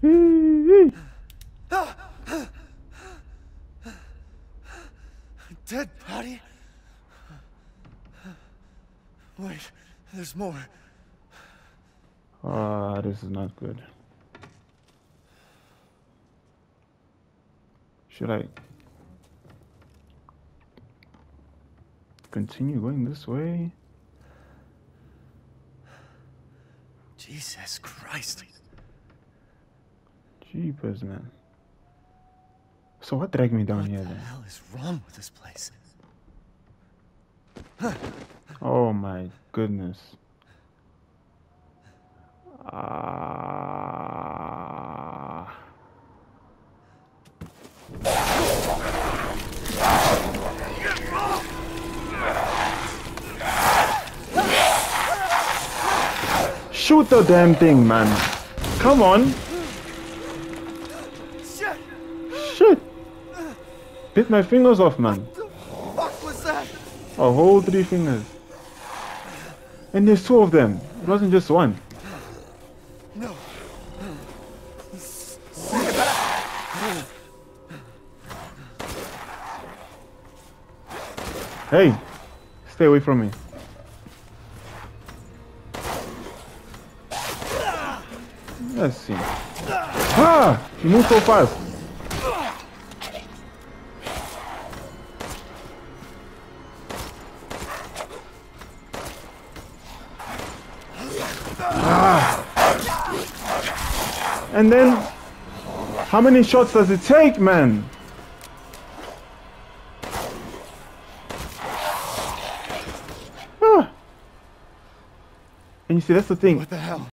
Dead body? Wait, there's more. Ah, this is not good. Should I continue going this way? Jesus Christ. Jeepers, man. So what dragged me down here then? What the hell is wrong with this place? Oh my goodness. Shoot the damn thing, man. Come on. Shit. Bit my fingers off, man. What the fuck was that? A whole 3 fingers. And there's 2 of them. It wasn't just one. No. Hey, stay away from me. Let's see. Ah! He moved so fast. Ah! And then, how many shots does it take, man? Ah. And you see, that's the thing. What the hell?